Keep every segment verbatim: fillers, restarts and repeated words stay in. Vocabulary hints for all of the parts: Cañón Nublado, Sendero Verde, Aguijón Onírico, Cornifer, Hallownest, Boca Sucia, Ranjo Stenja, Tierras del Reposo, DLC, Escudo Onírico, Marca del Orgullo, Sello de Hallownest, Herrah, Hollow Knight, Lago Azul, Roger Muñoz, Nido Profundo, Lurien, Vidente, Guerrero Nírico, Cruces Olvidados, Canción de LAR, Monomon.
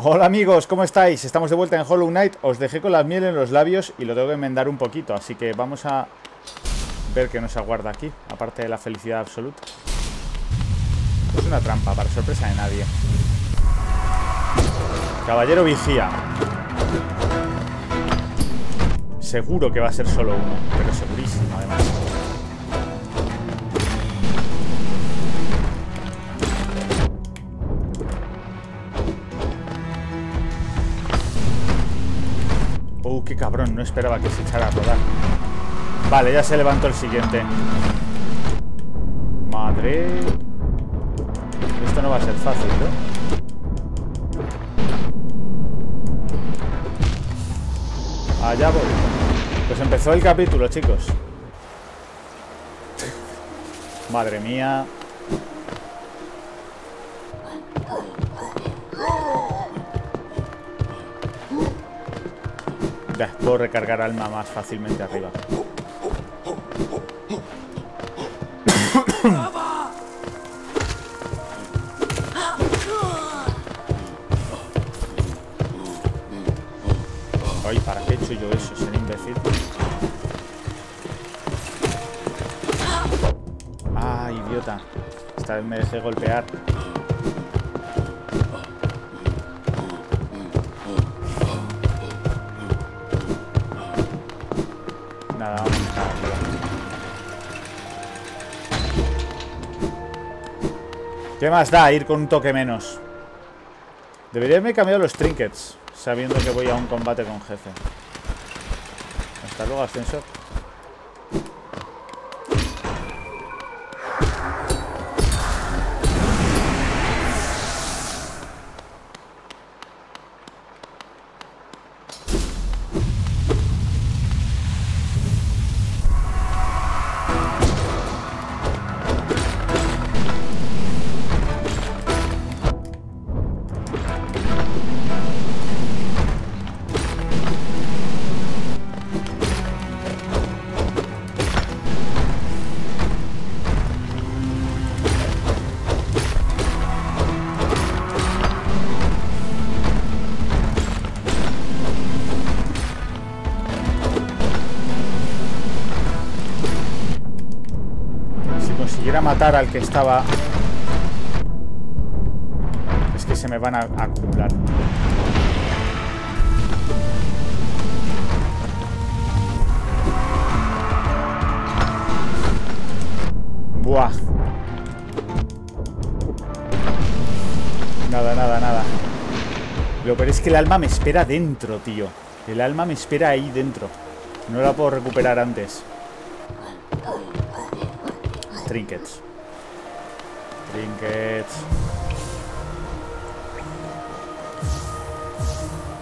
Hola amigos, ¿cómo estáis? Estamos de vuelta en Hollow Knight. Os dejé con la miel en los labios y lo tengo que enmendar un poquito, así que vamos a ver qué nos aguarda aquí, aparte de la felicidad absoluta. Es una trampa, para sorpresa de nadie. Caballero vigía. Seguro que va a ser solo uno, pero segurísimo además. Uh, qué cabrón, no esperaba que se echara a rodar. Vale, ya se levantó el siguiente. Madre. Esto no va a ser fácil, ¿no? Allá voy. Pues empezó el capítulo, chicos. Madre mía. Puedo recargar alma más fácilmente arriba. Ay, ¿para qué he hecho yo eso? Ser imbécil. Ah, idiota. Esta vez me dejé golpear. ¿Qué más da ir con un toque menos? Debería haberme cambiado los trinkets, sabiendo que voy a un combate con jefe. Hasta luego, ascensor. Matar al que estaba. Es que se me van a acumular. Buah. Nada, nada, nada. Lo peor es que el alma me espera dentro, tío. El alma me espera ahí dentro. No la puedo recuperar antes. Trinkets. Trinkets.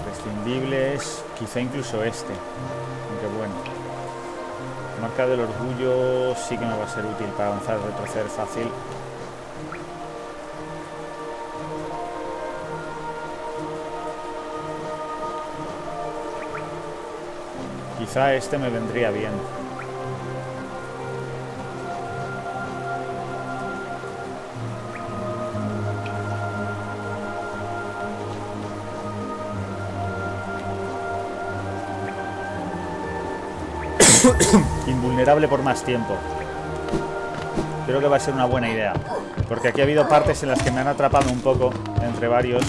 Prescindibles. Quizá incluso este. Aunque bueno. Marca del orgullo sí que me va a ser útil para avanzar, retroceder fácil. Quizá este me vendría bien. Invulnerable por más tiempo. Creo que va a ser una buena idea, porque aquí ha habido partes en las que me han atrapado un poco entre varios.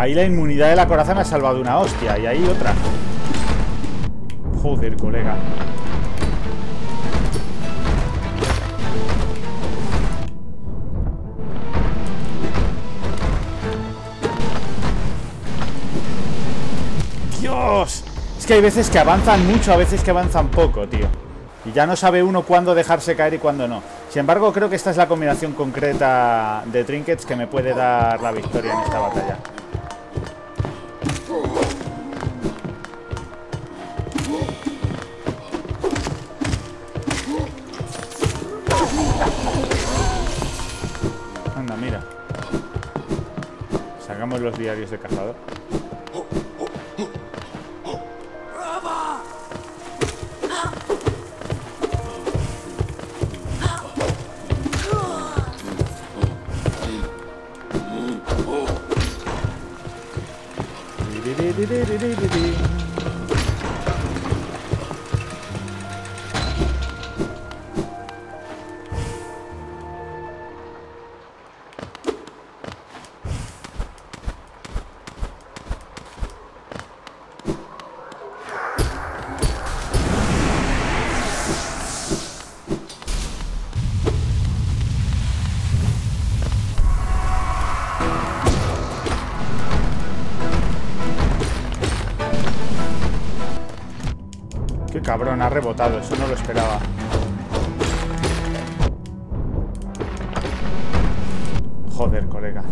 Ahí la inmunidad de la coraza me ha salvado una hostia. Y ahí otra. Joder, colega. ¡Dios! Es que hay veces que avanzan mucho, a veces que avanzan poco, tío. Y ya no sabe uno cuándo dejarse caer y cuándo no. Sin embargo, creo que esta es la combinación concreta de trinkets que me puede dar la victoria en esta batalla. Anda, mira. Sacamos los diarios de cazador. Cabrón, ha rebotado, eso no lo esperaba. Joder, colega.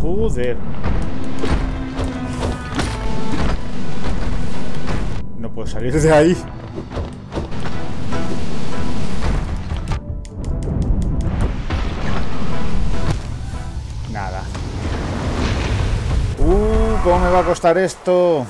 Joder. No puedo salir de ahí. ¿Cómo me va a costar esto?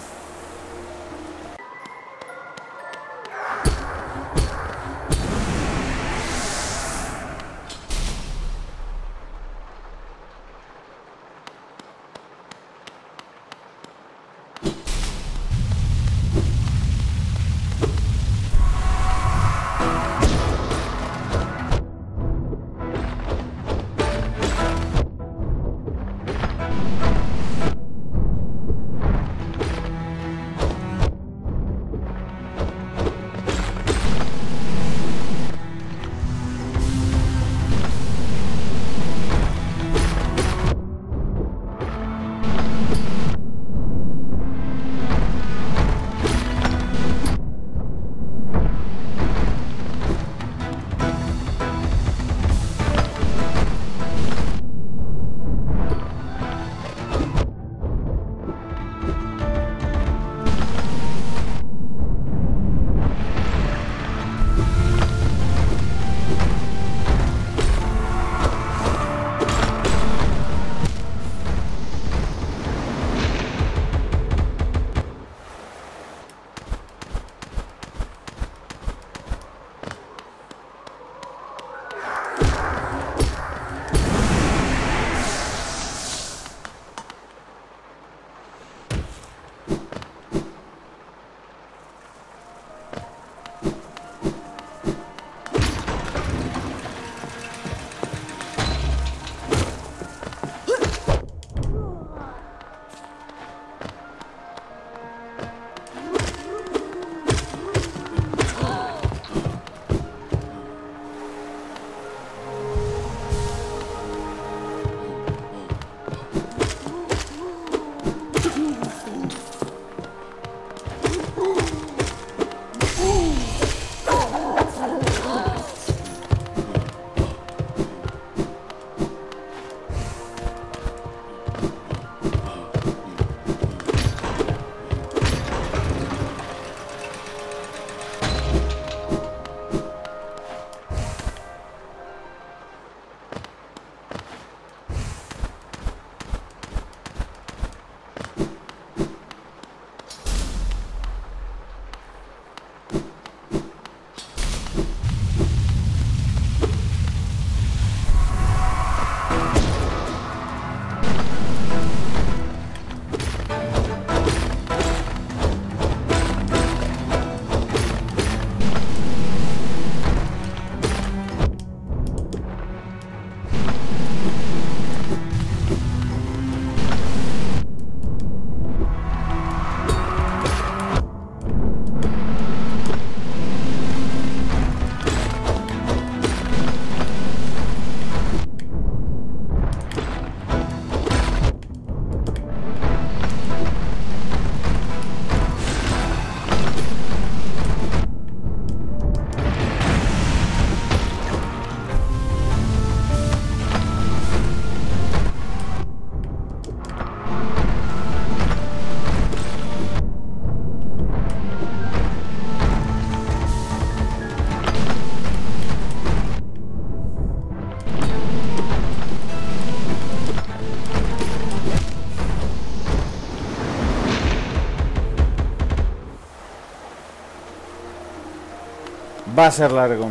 Va a ser largo.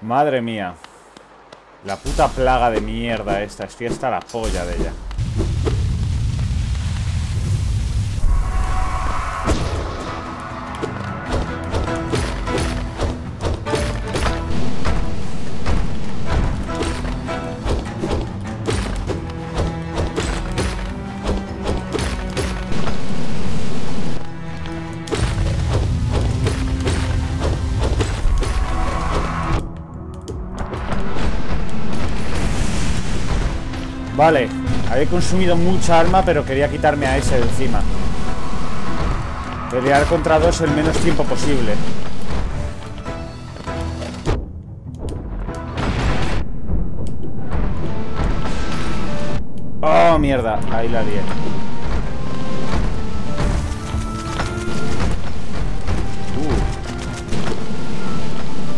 Madre mía. La puta plaga de mierda esta. Estoy hasta la polla de ella. Vale, había consumido mucha arma, pero quería quitarme a ese de encima. Pelear contra dos el menos tiempo posible. Oh, mierda, ahí la lié.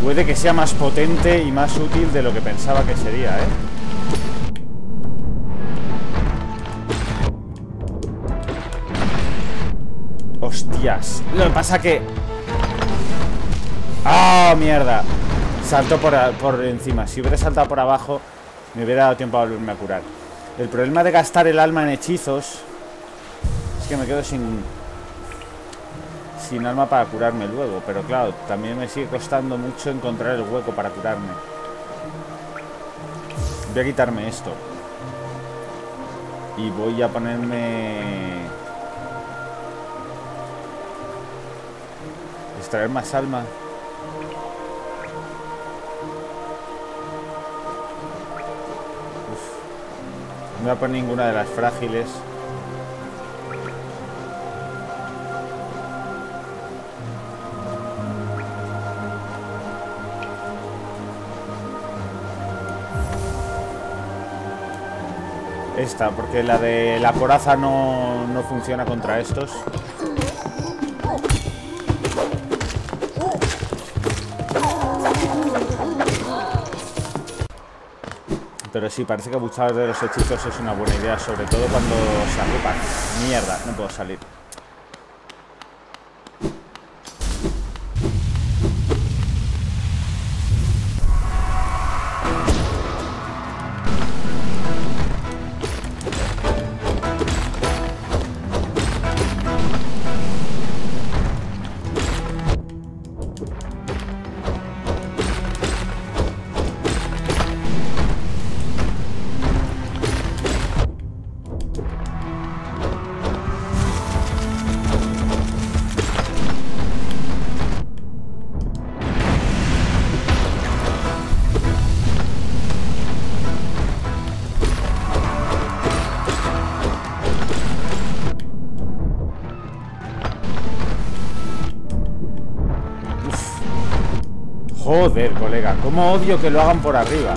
Uh. Puede que sea más potente y más útil de lo que pensaba que sería, ¿eh? Hostias. Lo que pasa que... ¡Ah, ¡Oh, mierda! Salto por, por encima. Si hubiera saltado por abajo, me hubiera dado tiempo a volverme a curar. El problema de gastar el alma en hechizos es que me quedo sin... sin alma para curarme luego. Pero claro, también me sigue costando mucho encontrar el hueco para curarme. Voy a quitarme esto. Y voy a ponerme... traer más alma. Uf. No voy a poner ninguna de las frágiles. Esta, porque la de la coraza no, no funciona contra estos. Pero sí, parece que abusar de los hechizos es una buena idea, sobre todo cuando se agrupan. Mierda, no puedo salir. Joder, colega, cómo odio que lo hagan por arriba.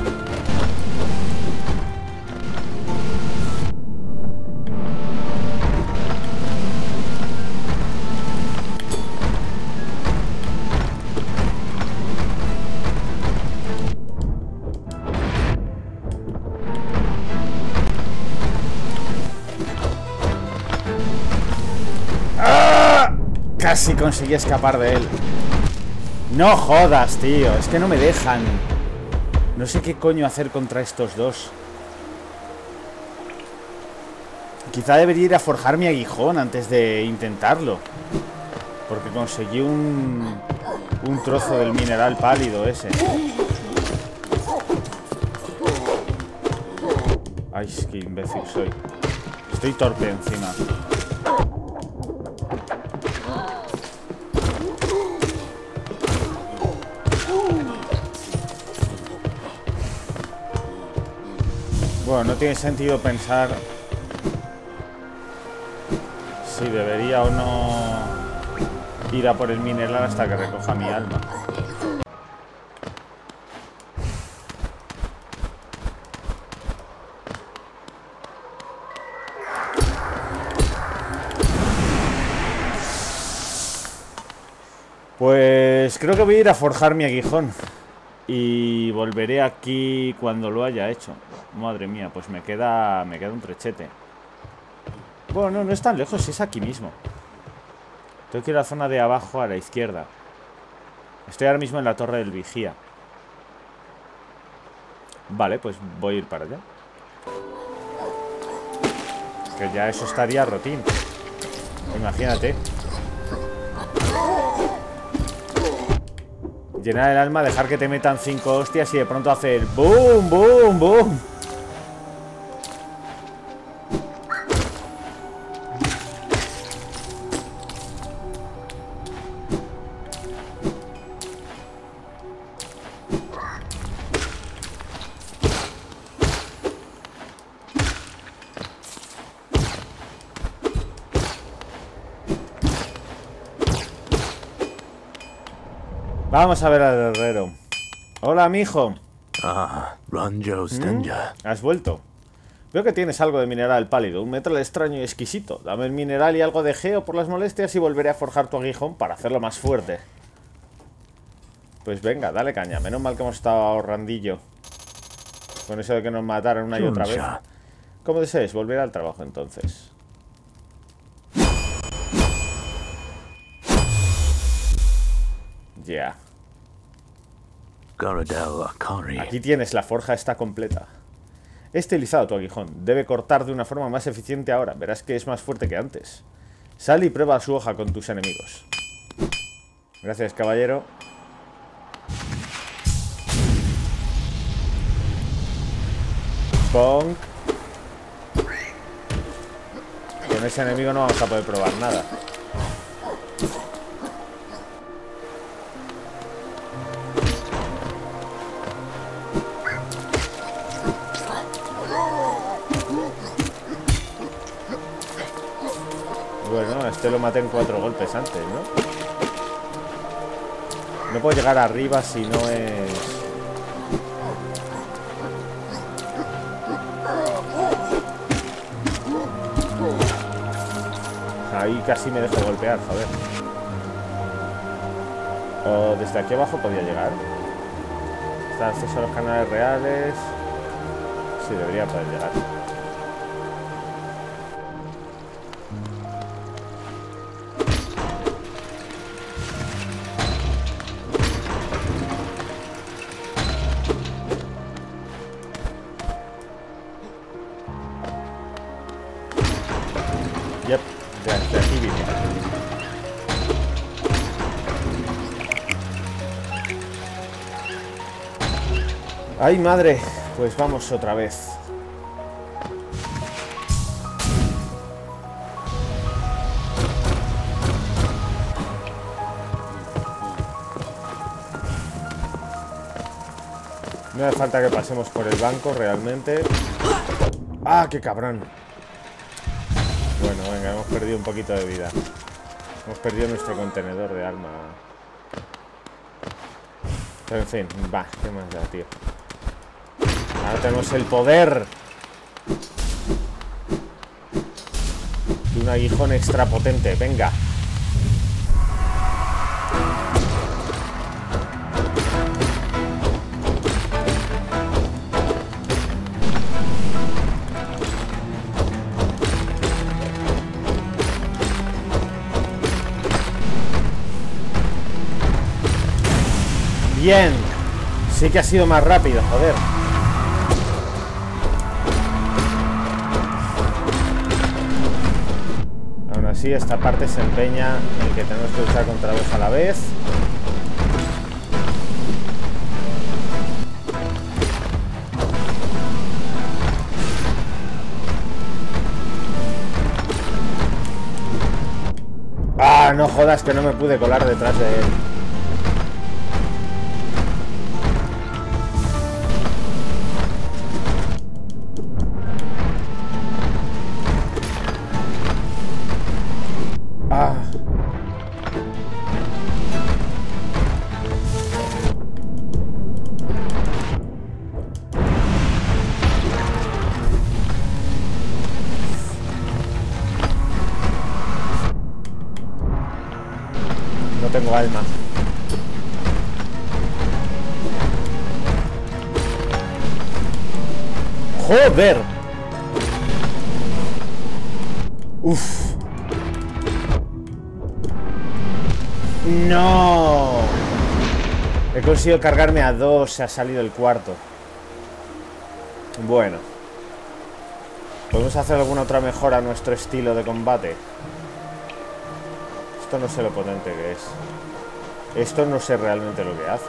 ¡Ah! Casi conseguí escapar de él. No jodas, tío. Es que no me dejan. No sé qué coño hacer contra estos dos. Quizá debería ir a forjar mi aguijón antes de intentarlo. Porque conseguí un... un trozo del mineral pálido ese. Ay, qué imbécil soy. Estoy torpe encima. Bueno, no tiene sentido pensar si debería o no ir a por el mineral hasta que recoja mi alma. Pues creo que voy a ir a forjar mi aguijón. Y volveré aquí cuando lo haya hecho. Madre mía, pues me queda me queda un trechete. Bueno, no, no es tan lejos, es aquí mismo. Tengo que ir a la zona de abajo a la izquierda. Estoy ahora mismo en la torre del vigía. Vale, pues voy a ir para allá. Que ya eso estaría rotín. Imagínate. Llenar el alma, dejar que te metan cinco hostias y de pronto hacer boom, boom, boom. Vamos a ver al herrero. Hola, mijo. Ah, Ranjo Stenja. ¿Has vuelto? Veo que tienes algo de mineral pálido, un metal extraño y exquisito. Dame el mineral y algo de geo por las molestias y volveré a forjar tu aguijón para hacerlo más fuerte. Pues venga, dale caña. Menos mal que hemos estado ahorrandillo. Con eso de que nos mataron una y otra vez. ¿Cómo desees? Volver al trabajo entonces. Ya. Yeah. Aquí tienes, la forja está completa. Estilizado tu aguijón. Debe cortar de una forma más eficiente ahora. Verás que es más fuerte que antes. Sal y prueba su hoja con tus enemigos. Gracias, caballero. Bonk. Con ese enemigo no vamos a poder probar nada. Este lo maté en cuatro golpes antes, ¿no? No puedo llegar arriba si no es... Ahí casi me dejo golpear, joder. O desde aquí abajo podía llegar. Está acceso a los canales reales. Sí, debería poder llegar. ¡Ay, madre! Pues vamos otra vez. No hace falta que pasemos por el banco, realmente. ¡Ah, qué cabrón! Bueno, venga, hemos perdido un poquito de vida. Hemos perdido nuestro contenedor de arma. Pero en fin, va, qué más da, tío. Ahora tenemos el poder de un aguijón extra potente. Venga. Bien. Sí que ha sido más rápido, joder. Sí, esta parte se empeña en que tenemos que luchar contra dos a la vez. Ah, no jodas que no me pude colar detrás de él. Alma. ¡Joder! Uf. ¡No! He conseguido cargarme a dos. Se ha salido el cuarto. Bueno. ¿Podemos hacer alguna otra mejora a nuestro estilo de combate? Esto no sé lo potente que es. Esto no sé realmente lo que hace.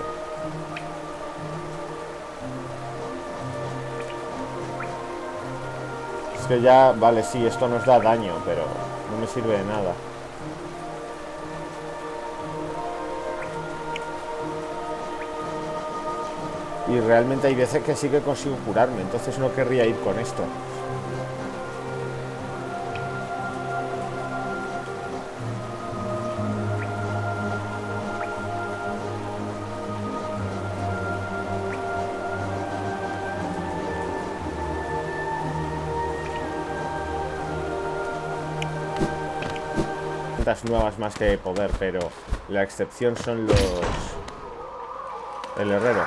Es que ya... Vale, sí, esto nos da daño, pero no me sirve de nada. Y realmente hay veces que sí que consigo curarme, entonces no querría ir con esto. Nuevas más que poder, pero la excepción son los el herrero.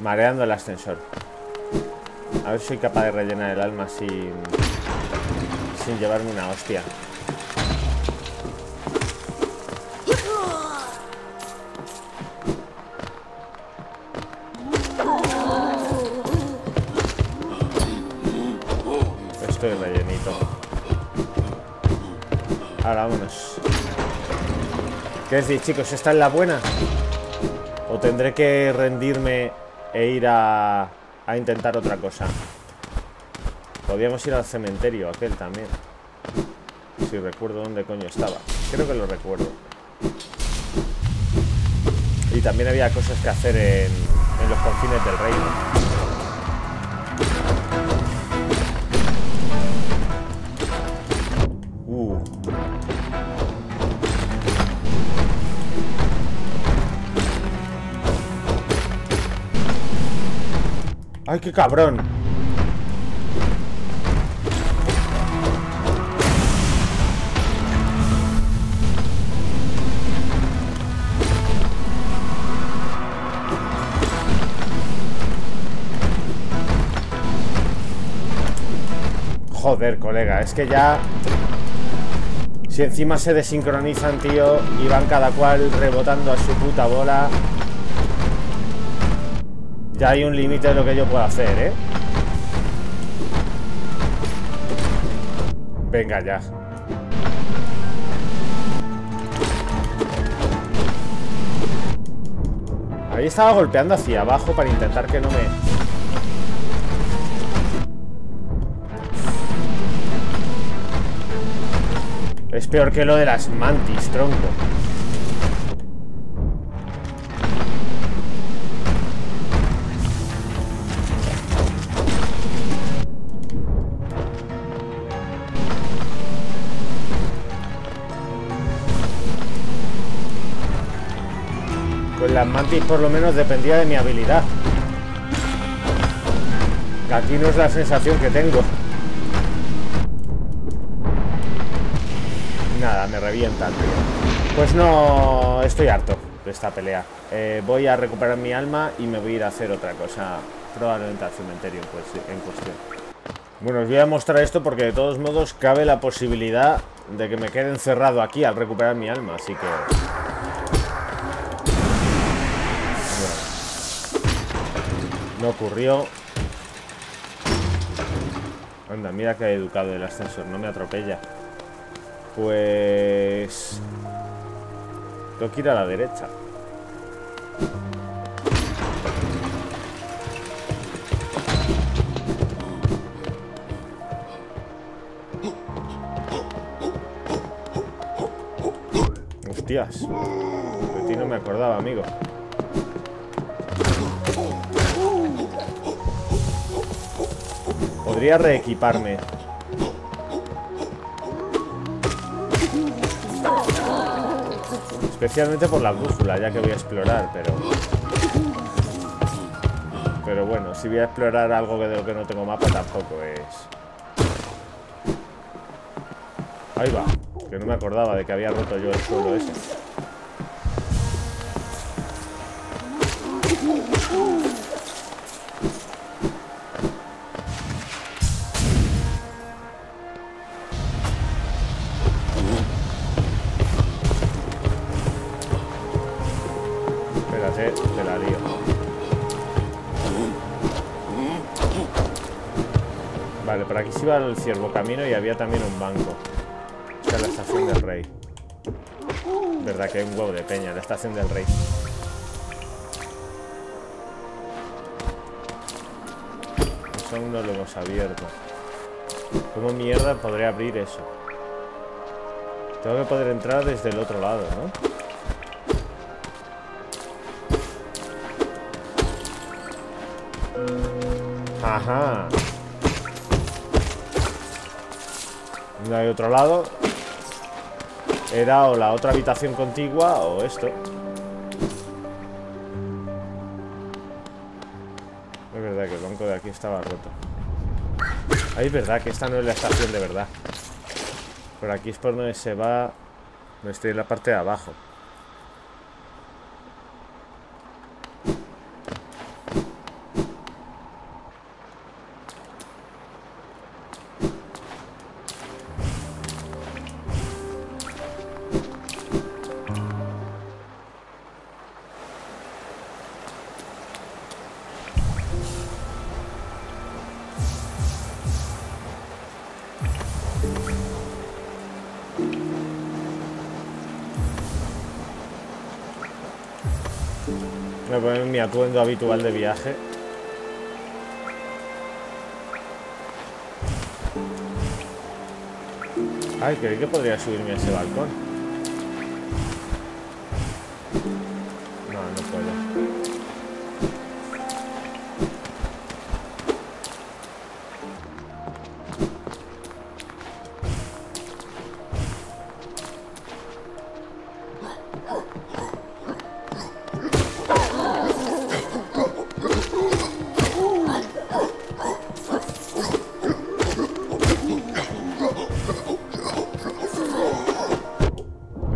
Mareando el ascensor. A ver si soy capaz de rellenar el alma sin sin llevarme una hostia. Ahora vámonos. ¿Qué decís, chicos? ¿Esta es la buena? ¿O tendré que rendirme e ir a, a intentar otra cosa? Podríamos ir al cementerio, aquel también. Si recuerdo dónde coño estaba. Creo que lo recuerdo. Y también había cosas que hacer en, en los confines del reino. ¡Ay, qué cabrón! Joder, colega, es que ya... Si encima se desincronizan, tío, y van cada cual rebotando a su puta bola... Ya hay un límite de lo que yo puedo hacer, ¿eh? Venga ya. Ahí estaba golpeando hacia abajo para intentar que no me... Es peor que lo de las mantis, tronco. Las mantis por lo menos dependía de mi habilidad. Aquí no es la sensación que tengo. Nada, me revientan, tío. Pues no, estoy harto de esta pelea. Eh, voy a recuperar mi alma y me voy a ir a hacer otra cosa. Probablemente al cementerio en cuestión. Bueno, os voy a mostrar esto porque de todos modos cabe la posibilidad de que me quede encerrado aquí al recuperar mi alma. Así que... No ocurrió. Anda, mira que he educado el ascensor, no me atropella. Pues... Tengo que ir a la derecha. Hostias. De ti no me acordaba, amigo. Podría reequiparme. Especialmente por la brújula, ya que voy a explorar, pero... Pero bueno, si voy a explorar algo de lo que no tengo mapa, tampoco es... Ahí va, que no me acordaba de que había roto yo el suelo ese. fíjate, te la lío. Vale, por aquí se iba el ciervo camino y había también un banco. Esta es la estación del rey. Verdad que hay un huevo de peña, la estación del rey. Eso aún no lo hemos abierto. ¿Cómo mierda podré abrir eso? Tengo que poder entrar desde el otro lado, ¿no? Ajá. No hay otro lado. Era o la otra habitación contigua o esto. Es verdad que el banco de aquí estaba roto. Ay, es verdad que esta no es la estación de verdad. Por aquí es por donde se va. No estoy en la parte de abajo. Voy a poner mi atuendo habitual de viaje. Ay, creí que podría subirme a ese balcón. No, no puedo.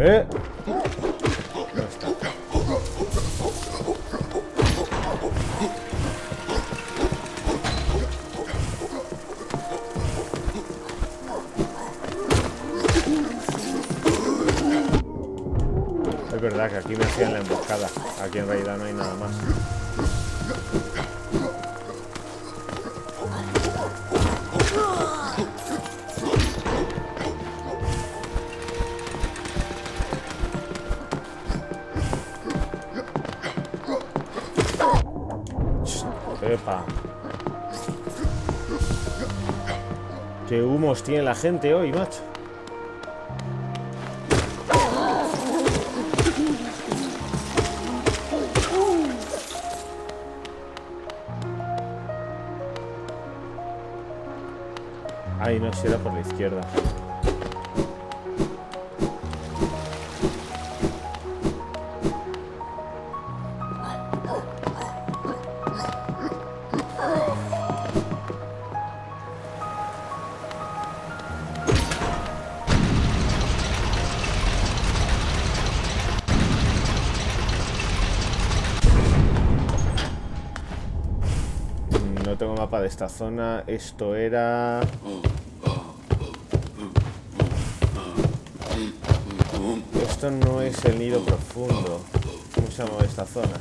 ¿Eh? No está. Es verdad que aquí me hacían la emboscada. Aquí en realidad no hay nada más. Qué humos tiene la gente hoy, macho. Ay, no, si era por la izquierda. Tengo mapa de esta zona. Esto era... Esto no es el nido profundo. ¿Cómo se llama esta zona?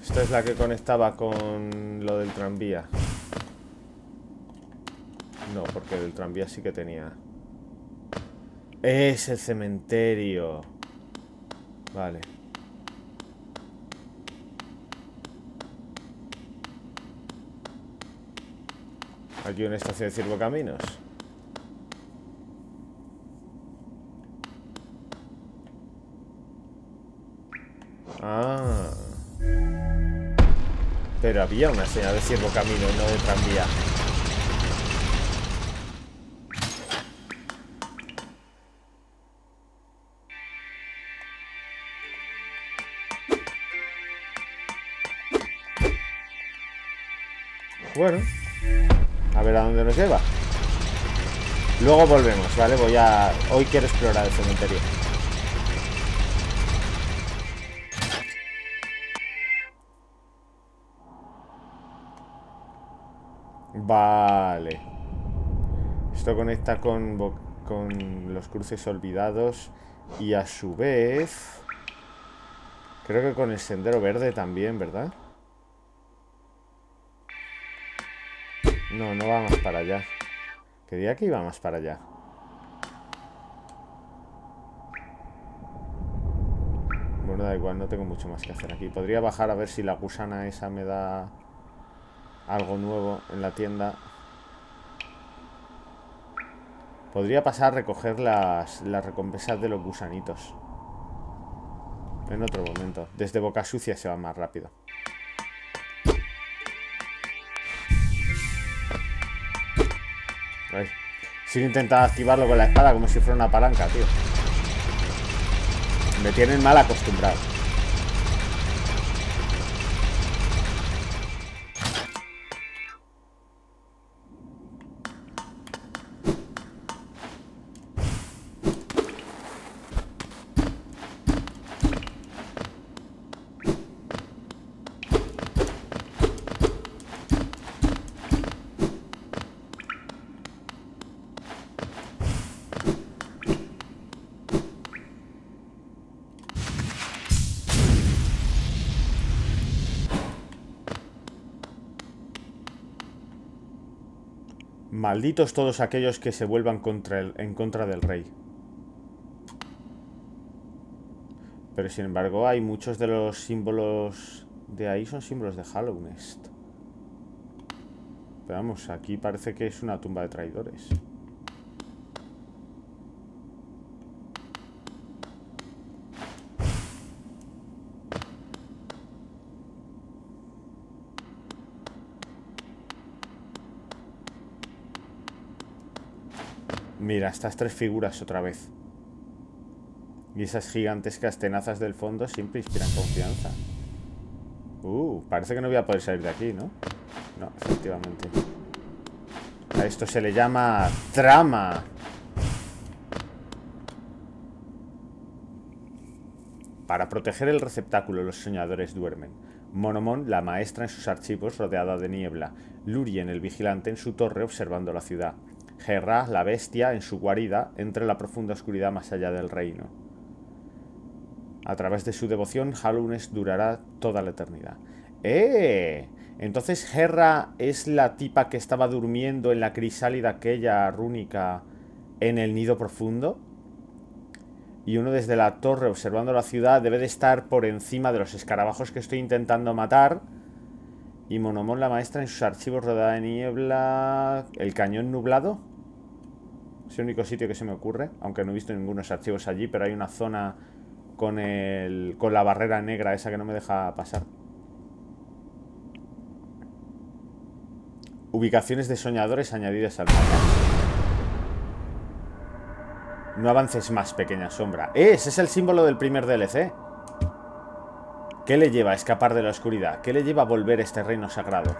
Esta es la que conectaba con lo del tranvía. No, porque el tranvía sí que tenía. Es el cementerio. Vale. Aquí una estación de ciervocaminos. Ah. Pero había una señal de ciervocamino, no de tranvía. Bueno. A ver a dónde nos lleva. Luego volvemos, ¿vale? Voy a... Hoy quiero explorar el cementerio. Vale. Esto conecta con, con los cruces olvidados. Y a su vez... Creo que con el sendero verde también, ¿verdad? No, no va más para allá. Quería que iba más para allá. Bueno, da igual, no tengo mucho más que hacer aquí. Podría bajar a ver si la gusana esa me da algo nuevo en la tienda. Podría pasar a recoger las, las recompensas de los gusanitos en otro momento. Desde Boca Sucia se va más rápido. Ay. Sigo intentando activarlo con la espada como si fuera una palanca, tío. Me tienen mal acostumbrado. Malditos todos aquellos que se vuelvan contra el, en contra del rey. Pero sin embargo hay muchos de los símbolos de ahí son símbolos de Hallownest. Pero vamos, aquí parece que es una tumba de traidores. Mira, estas tres figuras otra vez. Y esas gigantescas tenazas del fondo siempre inspiran confianza. Uh, parece que no voy a poder salir de aquí, ¿no? No, efectivamente. A esto se le llama trama. Para proteger el receptáculo, los soñadores duermen. Monomon, la maestra, en sus archivos, rodeada de niebla. Lurien, el vigilante, en su torre, observando la ciudad. Herrah, la bestia, en su guarida, entre la profunda oscuridad más allá del reino. A través de su devoción, Hallownest durará toda la eternidad. ¡Eh! Entonces Herrah es la tipa que estaba durmiendo en la crisálida aquella rúnica en el nido profundo. Y uno desde la torre observando la ciudad debe de estar por encima de los escarabajos que estoy intentando matar. Y Monomon, la maestra, en sus archivos, rodeada de niebla. El cañón nublado. Es el único sitio que se me ocurre. Aunque no he visto ningunos archivos allí. Pero hay una zona con el, con la barrera negra esa que no me deja pasar. Ubicaciones de soñadores añadidas al mapa. No avances más, pequeña sombra. ¡Eh! Ese es el símbolo del primer D L C. ¿Qué le lleva a escapar de la oscuridad? ¿Qué le lleva a volver a este reino sagrado?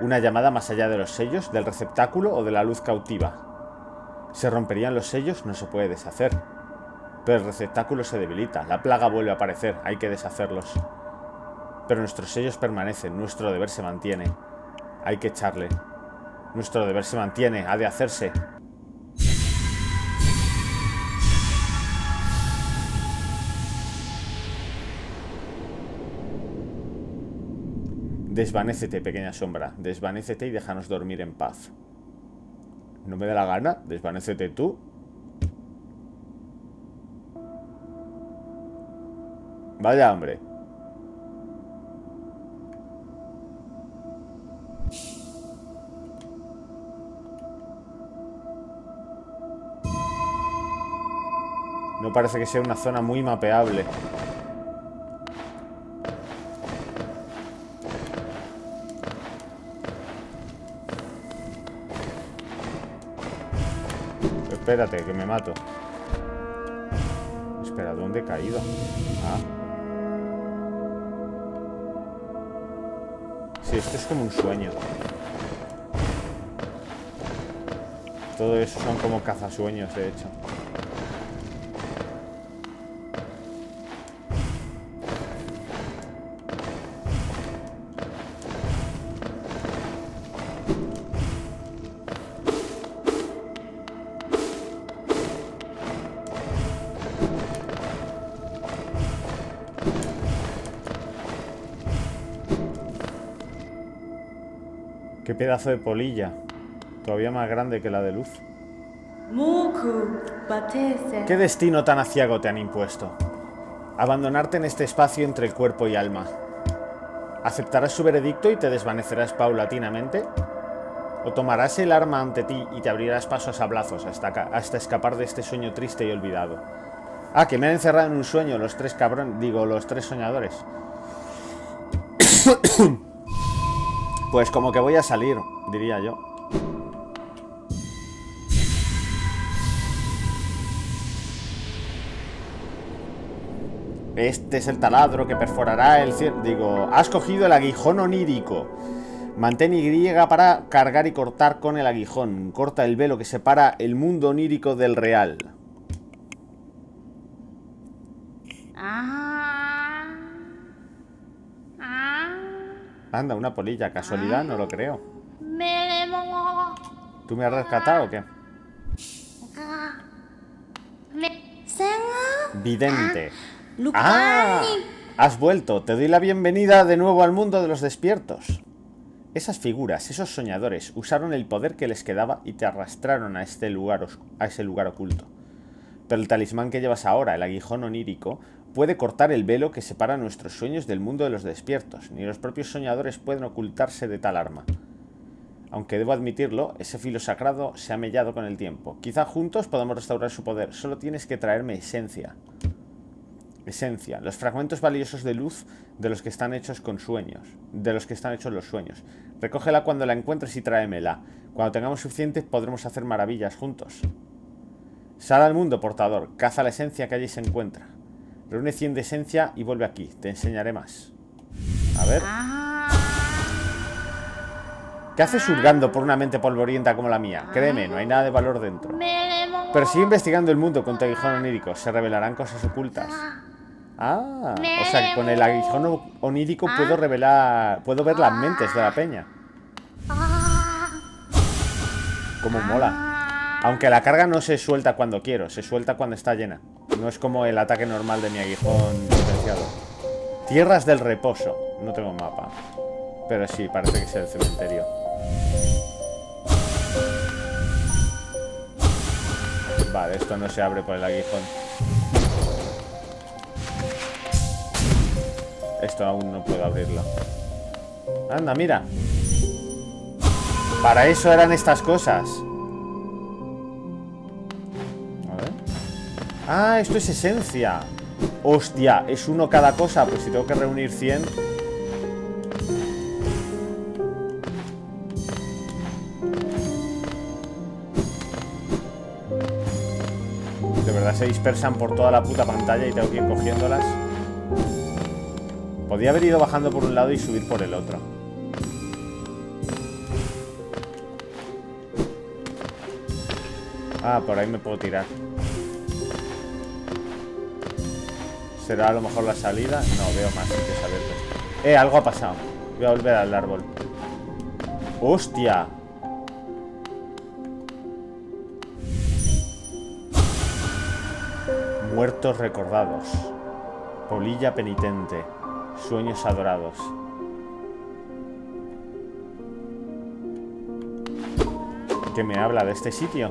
¿Una llamada más allá de los sellos, del receptáculo o de la luz cautiva? ¿Se romperían los sellos? No se puede deshacer. Pero el receptáculo se debilita, la plaga vuelve a aparecer, hay que deshacerlos. Pero nuestros sellos permanecen, nuestro deber se mantiene. Hay que echarle. Nuestro deber se mantiene, ha de hacerse. Desvanécete, pequeña sombra. Desvanécete y déjanos dormir en paz. ¿No me da la gana? Desvanécete tú. Vaya, hombre. No parece que sea una zona muy mapeable. Espérate, que me mato. Espera, ¿dónde he caído? Ah. Sí, esto es como un sueño. Todo eso son como cazasueños, de hecho. Qué pedazo de polilla. Todavía más grande que la de luz. ¿Qué destino tan aciago te han impuesto? Abandonarte en este espacio entre cuerpo y alma. ¿Aceptarás su veredicto y te desvanecerás paulatinamente? ¿O tomarás el arma ante ti y te abrirás paso a sablazos hasta, hasta escapar de este sueño triste y olvidado? Ah, que me han encerrado en un sueño los tres cabrones, digo, los tres soñadores. Pues como que voy a salir, diría yo. Este es el taladro que perforará el cielo. Digo, has cogido el aguijón onírico. Mantén Y para cargar y cortar con el aguijón. Corta el velo que separa el mundo onírico del real. Anda, una polilla. Casualidad, no lo creo. ¿Tú me has rescatado o qué? Vidente. ¡Ah! Has vuelto. Te doy la bienvenida de nuevo al mundo de los despiertos. Esas figuras, esos soñadores, usaron el poder que les quedaba y te arrastraron a, este lugar a ese lugar oculto. Pero el talismán que llevas ahora, el aguijón onírico, puede cortar el velo que separa nuestros sueños del mundo de los despiertos. Ni los propios soñadores pueden ocultarse de tal arma. Aunque debo admitirlo, ese filo sagrado se ha mellado con el tiempo. Quizá juntos podamos restaurar su poder. Solo tienes que traerme esencia. Esencia, los fragmentos valiosos de luz de los que están hechos con sueños, de los que están hechos los sueños. Recógela cuando la encuentres y tráemela. Cuando tengamos suficiente podremos hacer maravillas juntos. Sal al mundo, portador, caza la esencia que allí se encuentra. Reúne cien de esencia y vuelve aquí, te enseñaré más. A ver. ¿Qué haces hurgando por una mente polvorienta como la mía? Créeme, no hay nada de valor dentro. Pero sigue investigando el mundo con tu aguijón onírico, se revelarán cosas ocultas. Ah, o sea que con el aguijón onírico puedo revelar, puedo ver las mentes de la peña. Como mola. Aunque la carga no se suelta cuando quiero, se suelta cuando está llena. No es como el ataque normal de mi aguijón potenciado. Tierras del Reposo. No tengo mapa. Pero sí, parece que es el cementerio. Vale, esto no se abre por el aguijón. Esto aún no puedo abrirlo. Anda, mira. Para eso eran estas cosas. A ver. Ah, esto es esencia. Hostia, es uno cada cosa. Pues si tengo que reunir cien. De verdad se dispersan por toda la puta pantalla y tengo que ir cogiéndolas. Podría haber ido bajando por un lado y subir por el otro. Ah, por ahí me puedo tirar. ¿Será a lo mejor la salida? No, veo más sitios abiertos. Eh, algo ha pasado. Voy a volver al árbol. ¡Hostia! Muertos recordados. Polilla penitente. Sueños adorados. ¿Qué me habla de este sitio?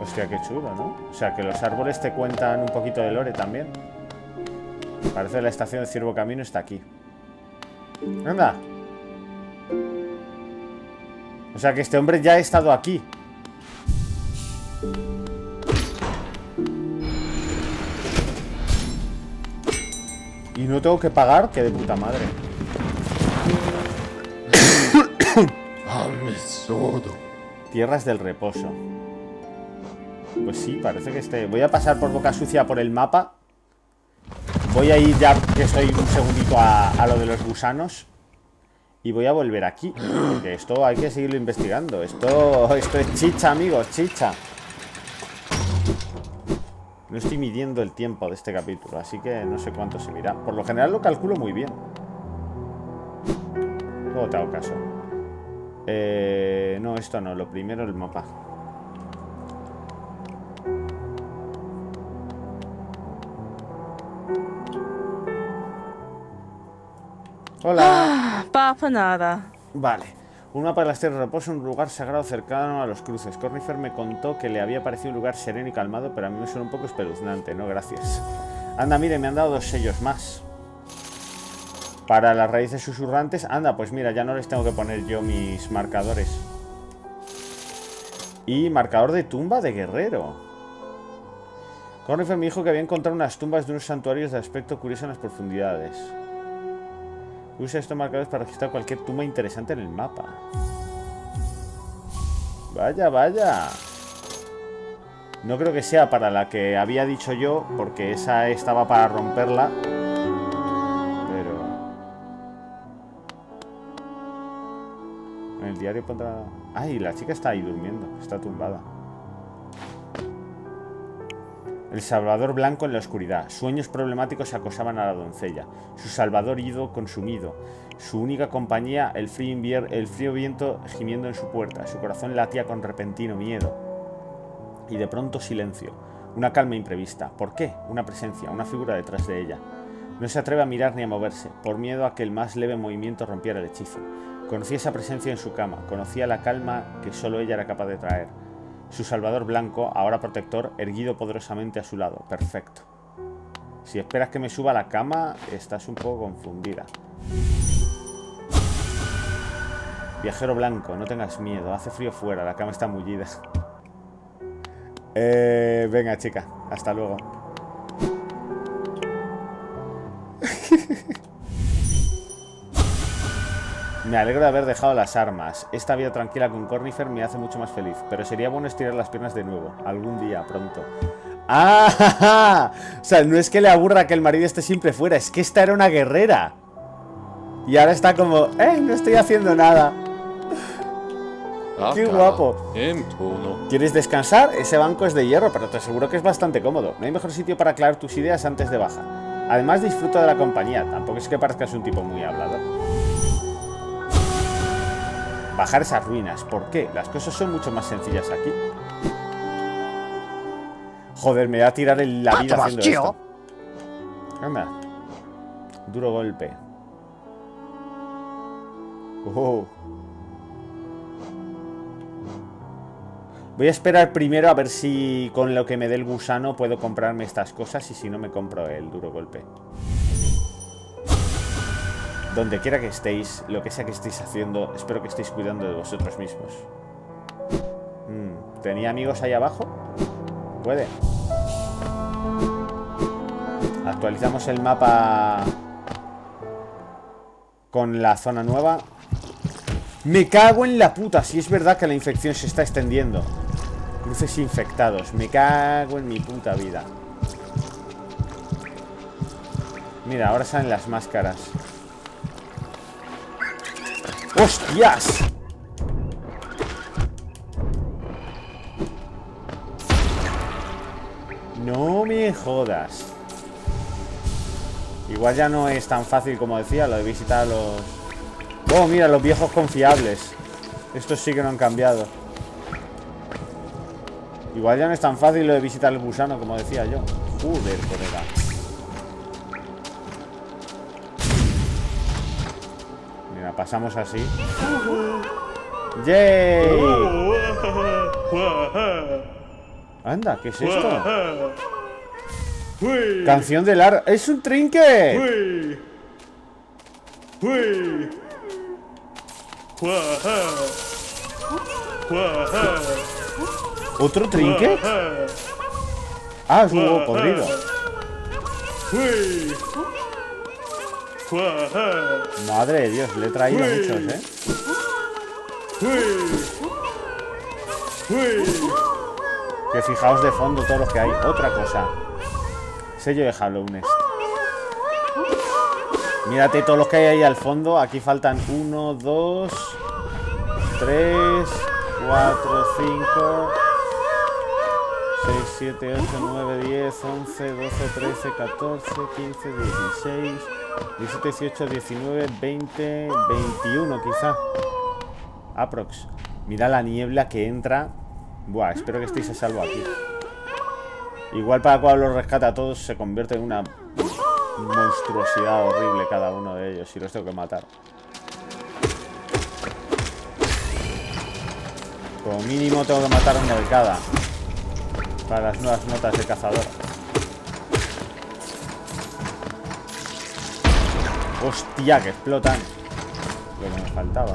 Hostia, qué chulo, ¿no? O sea, que los árboles te cuentan un poquito de lore también. Parece que la estación de Ciervo Camino está aquí. ¡Anda! O sea, que este hombre ya ha estado aquí. Y no tengo que pagar, que de puta madre. Tierras del Reposo. Pues sí, parece que este... Voy a pasar por Boca Sucia por el mapa. Voy a ir ya, que estoy un segundito a, a lo de los gusanos. Y voy a volver aquí. Porque esto hay que seguirlo investigando. Esto, esto es chicha, amigos, chicha. No estoy midiendo el tiempo de este capítulo, así que no sé cuánto se irá. Por lo general lo calculo muy bien. Luego te hago caso. Eh, no, esto no. Lo primero el mapa. ¡Hola! pasa nada. Vale. Un mapa de las Tierras del Reposo, un lugar sagrado cercano a los cruces. Cornifer me contó que le había parecido un lugar sereno y calmado, pero a mí me suena un poco espeluznante, ¿no? Gracias. Anda, mire, me han dado dos sellos más. Para las raíces susurrantes. Anda, pues mira, ya no les tengo que poner yo mis marcadores. Y marcador de tumba de guerrero. Cornifer me dijo que había encontrado unas tumbas de unos santuarios de aspecto curioso en las profundidades. Usa estos marcadores para registrar cualquier tumba interesante en el mapa. Vaya, vaya. No creo que sea para la que había dicho yo, porque esa estaba para romperla. Pero... en el diario pondrá... ay, la chica está ahí durmiendo, está tumbada. El salvador blanco en la oscuridad. Sueños problemáticos acosaban a la doncella. Su salvador ido consumido. Su única compañía, el frío, invier el frío viento gimiendo en su puerta. Su corazón latía con repentino miedo. Y de pronto silencio. Una calma imprevista. ¿Por qué? Una presencia, una figura detrás de ella. No se atreve a mirar ni a moverse, por miedo a que el más leve movimiento rompiera el hechizo. Conocía esa presencia en su cama. Conocía la calma que solo ella era capaz de traer. Su salvador blanco, ahora protector, erguido poderosamente a su lado. Perfecto. Si esperas que me suba a la cama, estás un poco confundida. Viajero blanco, no tengas miedo. Hace frío fuera, la cama está mullida. Eh, venga, chica. Hasta luego. Me alegro de haber dejado las armas. Esta vida tranquila con Cornifer me hace mucho más feliz. Pero sería bueno estirar las piernas de nuevo. Algún día, pronto. ¡Ah! Ja, ja! O sea, no es que le aburra que el marido esté siempre fuera. Es que esta era una guerrera. Y ahora está como... ¡eh! No estoy haciendo nada. ¡Qué guapo! ¿Quieres descansar? Ese banco es de hierro, pero te aseguro que es bastante cómodo. No hay mejor sitio para aclarar tus ideas antes de baja. Además, disfruta de la compañía. Tampoco es que parezcas un tipo muy hablador. Bajar esas ruinas. ¿Por qué? Las cosas son mucho más sencillas aquí. Joder, me voy a tirar en la vida haciendo esto. Anda. Duro golpe. Oh. Voy a esperar primero a ver si con lo que me dé el gusano puedo comprarme estas cosas. Y si no, me compro el duro golpe. Donde quiera que estéis, lo que sea que estéis haciendo, espero que estéis cuidando de vosotros mismos. Mm, ¿tenía amigos ahí abajo? Puede. Actualizamos el mapa con la zona nueva. ¡Me cago en la puta! Si es verdad que la infección se está extendiendo. Cruces infectados. Me cago en mi puta vida. Mira, ahora salen las máscaras. ¡Hostias! No me jodas. Igual ya no es tan fácil como decía, lo de visitar a los... oh, mira, los viejos confiables. Estos sí que no han cambiado. Igual ya no es tan fácil lo de visitar al gusano como decía yo. Joder, colega. Pasamos así. ¡Yay! Anda, ¿qué es esto? Canción de LAR. ¡Es un trinque! ¿Otro trinque? Ah, es un huevo podrido. Madre de Dios, le he traído a muchos, ¿eh? Que fijaos de fondo todo lo que hay. Otra cosa. Sello de Hallownest. Mírate todos los que hay ahí al fondo. Aquí faltan uno, dos, tres, cuatro, cinco, seis, siete, ocho, nueve, diez, once, doce, trece, catorce, quince, dieciséis... diecisiete, dieciocho, diecinueve, veinte, veintiuno quizá. Aprox. Mira la niebla que entra. Buah, espero que estéis a salvo aquí. Igual para cuando los rescata a todos se convierte en una monstruosidad horrible cada uno de ellos y los tengo que matar. Como mínimo tengo que matar a una de cada para las nuevas notas de cazador. Hostia, que explotan. Lo que me faltaba.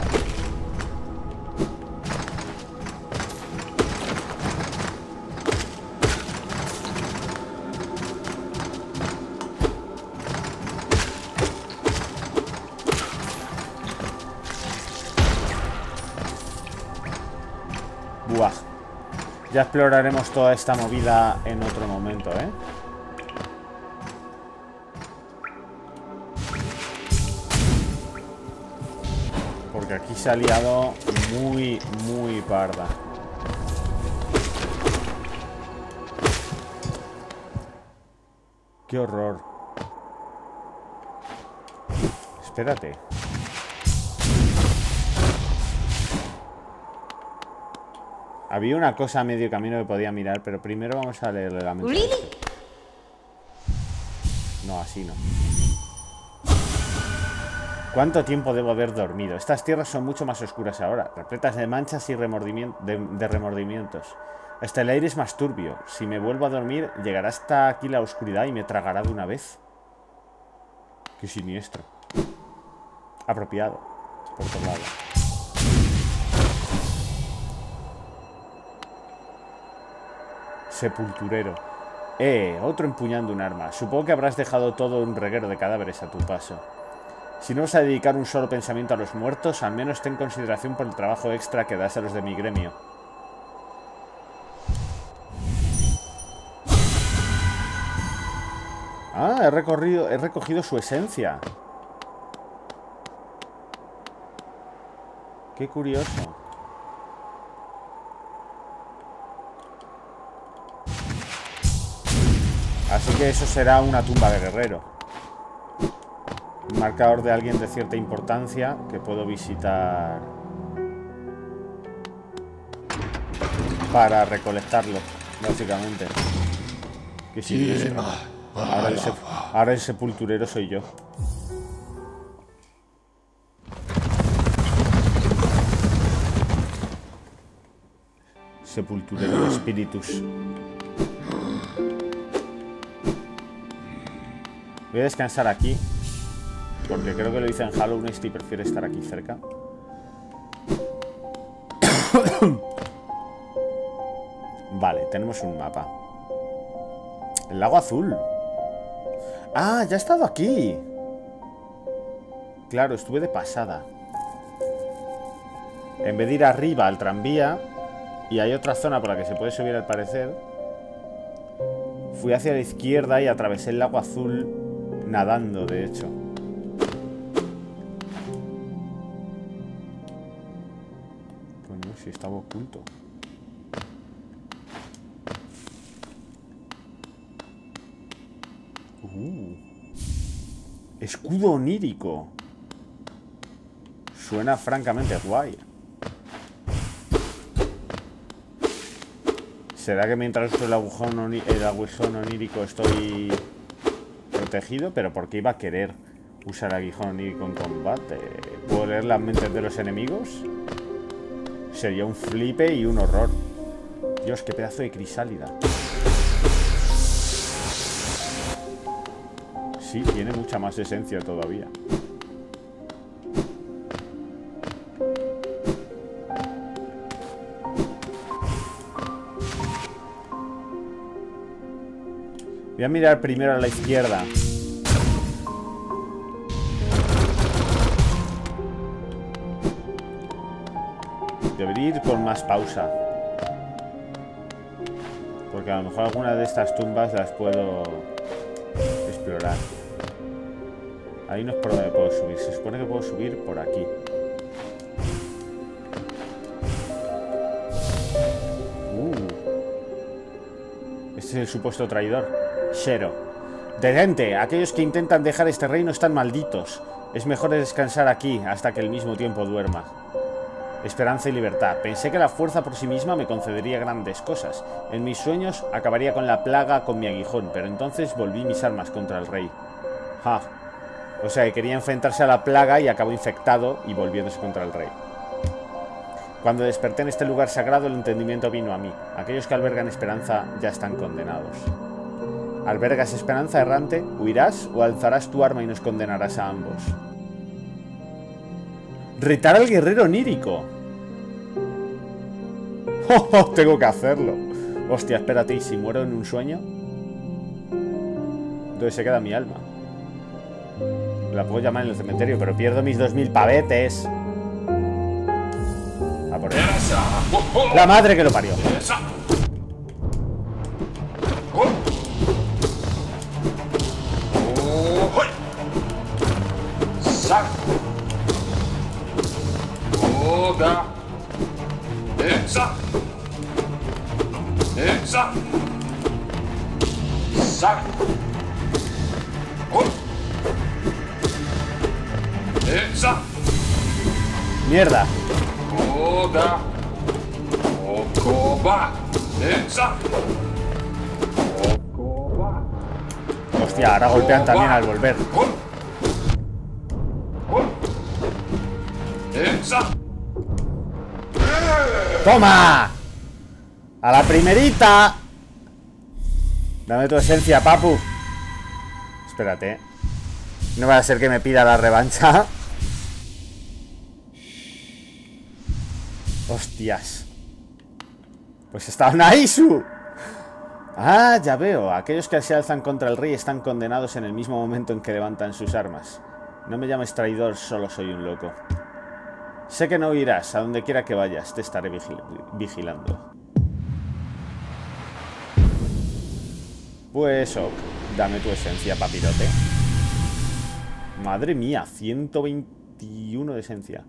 Buah. Ya exploraremos toda esta movida en otro momento, ¿eh? Porque aquí se ha liado muy, muy parda. ¡Qué horror! Espérate. Había una cosa a medio camino que podía mirar, pero primero vamos a leer la mente. No, así no. ¿Cuánto tiempo debo haber dormido? Estas tierras son mucho más oscuras ahora, repletas de manchas y remordimiento, de, de remordimientos. Hasta el aire es más turbio. Si me vuelvo a dormir, llegará hasta aquí la oscuridad y me tragará de una vez. Qué siniestro. Apropiado, por otro lado. Sepulturero. Eh, otro empuñando un arma. Supongo que habrás dejado todo un reguero de cadáveres a tu paso. Si no vas a dedicar un solo pensamiento a los muertos, al menos ten consideración por el trabajo extra que das a los de mi gremio. Ah, he recorrido, he recogido su esencia. Qué curioso. Así que eso será una tumba de guerrero. Un marcador de alguien de cierta importancia que puedo visitar para recolectarlo, básicamente. Que si sí, ahora, el sep ahora el sepulturero soy yo. Sepulturero de espíritus. Voy a descansar aquí, porque creo que lo hice en Hallownest y prefiero estar aquí cerca. Vale, tenemos un mapa. El lago azul. ¡Ah, ya he estado aquí! Claro, estuve de pasada. En vez de ir arriba al tranvía, y hay otra zona por la que se puede subir al parecer, fui hacia la izquierda y atravesé el lago azul nadando, de hecho. Coño, si estaba oculto. Uh. Escudo onírico. Suena francamente guay. ¿Será que mientras uso el agujón oní- el aguijón onírico estoy protegido? Pero ¿por qué iba a querer usar aguijón onírico en combate? ¿Puedo leer las mentes de los enemigos? Sería un flipe y un horror. Dios, qué pedazo de crisálida. Sí, tiene mucha más esencia todavía. Voy a mirar primero a la izquierda. Debería ir con más pausa, porque a lo mejor alguna de estas tumbas las puedo explorar. Ahí no es por donde puedo subir. Se supone que puedo subir por aquí. Uh. Este es el supuesto traidor. Cero. Detente, aquellos que intentan dejar este reino están malditos. Es mejor descansar aquí hasta que al mismo tiempo duerma. Esperanza y libertad. Pensé que la fuerza por sí misma me concedería grandes cosas. En mis sueños acabaría con la plaga con mi aguijón, pero entonces volví mis armas contra el rey. Ja. O sea, que quería enfrentarse a la plaga y acabó infectado y volviéndose contra el rey. Cuando desperté en este lugar sagrado, el entendimiento vino a mí. Aquellos que albergan esperanza ya están condenados. ¿Albergas esperanza, errante? ¿Huirás o alzarás tu arma y nos condenarás a ambos? ¡Retar al guerrero nírico! ¡Oh, oh! Tengo que hacerlo. Hostia, espérate, ¿y si muero en un sueño? ¿Dónde se queda mi alma? La puedo llamar en el cementerio, pero pierdo mis dos mil pavetes. A por él. ¡La madre que lo parió! Mierda. Hostia, ahora golpean también al volver. ¡Toma! ¡A la primerita! Dame tu esencia, papu. Espérate. No va a ser que me pida la revancha. Hostias. Pues está Naisu. Ah, ya veo. Aquellos que se alzan contra el rey están condenados en el mismo momento en que levantan sus armas. No me llames traidor, solo soy un loco. Sé que no irás, a donde quiera que vayas, te estaré vigil vigilando. Pues ok, dame tu esencia, papirote. Madre mía, ciento veintiuno de esencia.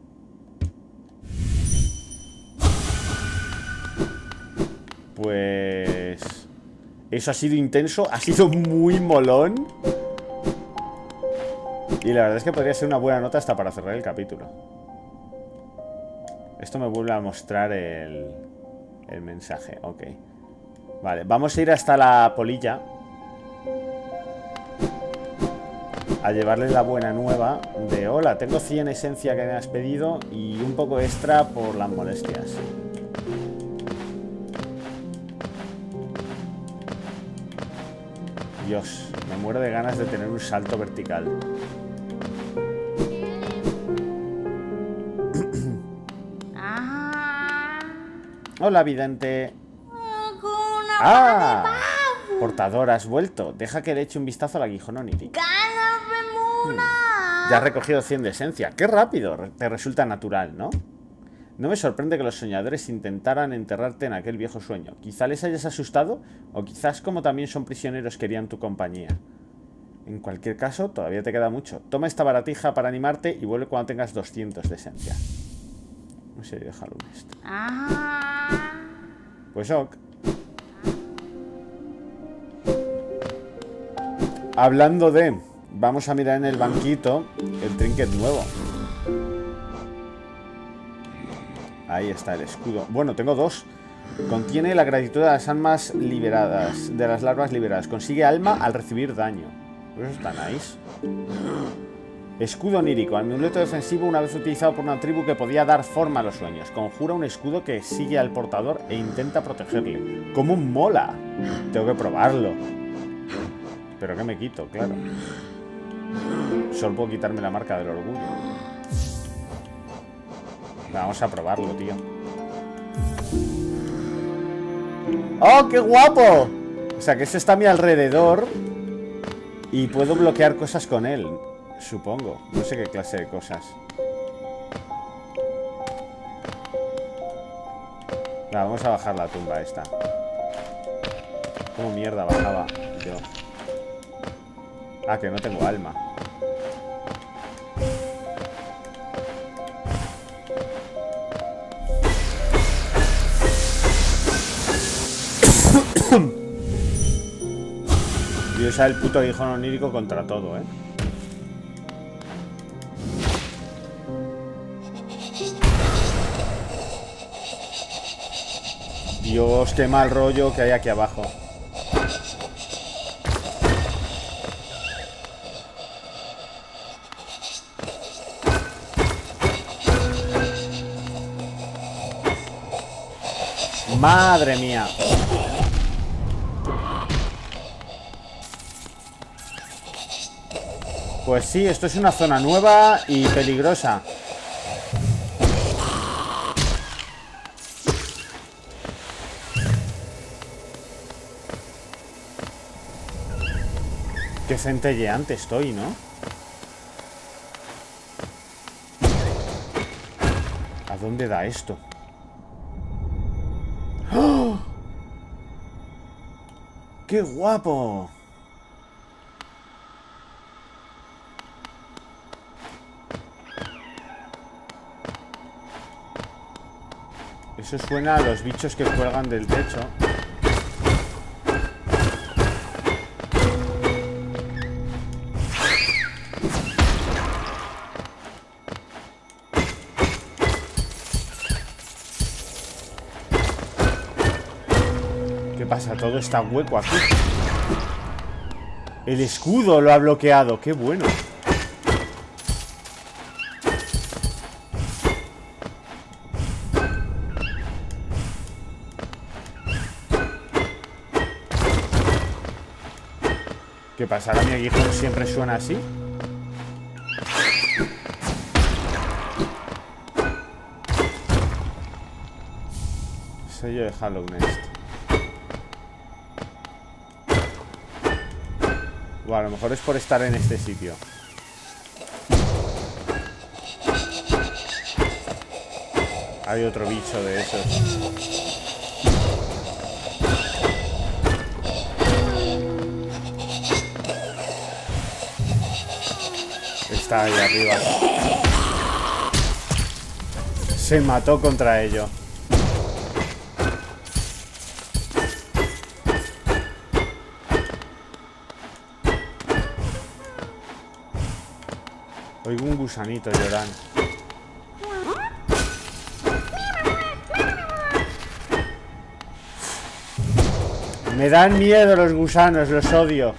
Pues... eso ha sido intenso, ha sido muy molón. Y la verdad es que podría ser una buena nota hasta para cerrar el capítulo. Esto me vuelve a mostrar el, el mensaje, ok. Vale, vamos a ir hasta la polilla a llevarle la buena nueva de hola, tengo cien esencia que me has pedido y un poco extra por las molestias. Dios, me muero de ganas de tener un salto vertical. Hola, vidente. ¡Ah! Portadora, has vuelto. Deja que le eche un vistazo al aguijón onírico. Hmm. Ya has recogido cien de esencia. ¡Qué rápido! Te resulta natural, ¿no? No me sorprende que los soñadores intentaran enterrarte en aquel viejo sueño. Quizá les hayas asustado, o quizás como también son prisioneros querían tu compañía. En cualquier caso, todavía te queda mucho. Toma esta baratija para animarte y vuelve cuando tengas doscientos de esencia. Un sello de Hallownest. Pues ok. Hablando de... vamos a mirar en el banquito el trinket nuevo. Ahí está el escudo. Bueno, tengo dos. Contiene la gratitud de las almas liberadas, de las larvas liberadas. Consigue alma al recibir daño. Eso está nice. Escudo onírico. Amuleto defensivo una vez utilizado por una tribu que podía dar forma a los sueños. Conjura un escudo que sigue al portador e intenta protegerle. ¡Cómo mola! Tengo que probarlo. Pero que me quito, claro. Solo puedo quitarme la marca del orgullo. Vamos a probarlo, tío. ¡Oh, qué guapo! O sea, que eso está a mi alrededor y puedo bloquear cosas con él, supongo. No sé qué clase de cosas. Claro, vamos a bajar la tumba esta. ¿Cómo mierda bajaba yo? Ah, que no tengo alma. Voy a usar el puto aguijón onírico contra todo, ¿eh? Dios, qué mal rollo que hay aquí abajo. Madre mía. Pues sí, esto es una zona nueva y peligrosa. Qué centelleante estoy, ¿no? ¿A dónde da esto? ¡Oh! ¡Qué guapo! Eso suena a los bichos que cuelgan del techo. ¿Qué pasa? Todo está hueco aquí. El escudo lo ha bloqueado. ¡Qué bueno! ¿Qué pasa? ¿Ahora mi aguijón siempre suena así? Sello de Hallownest. Bueno, a lo mejor es por estar en este sitio. Hay otro bicho de esos. Está ahí arriba. Se mató contra ello. Oigo un gusanito llorando. Me dan miedo los gusanos, los odio.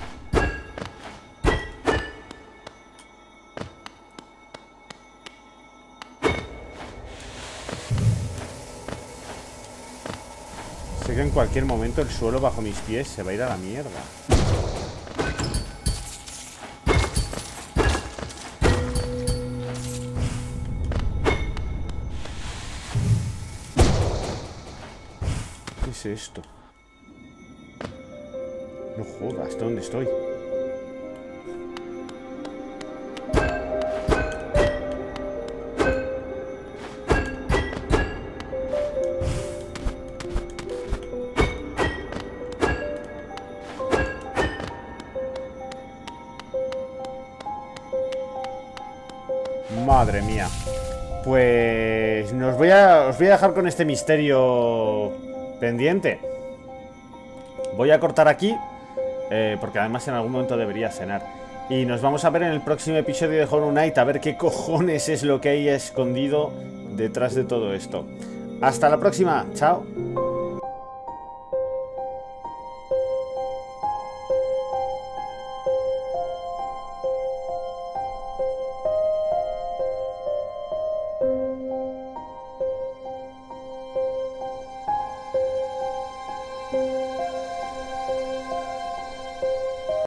Que en cualquier momento el suelo bajo mis pies se va a ir a la mierda. ¿Qué es esto? No jodas, ¿dónde estoy? Madre mía. Pues nos voy a, os voy a dejar con este misterio pendiente. Voy a cortar aquí, eh, porque además en algún momento debería cenar. Y nos vamos a ver en el próximo episodio de Hollow Knight, a ver qué cojones es lo que hay escondido detrás de todo esto. Hasta la próxima, chao.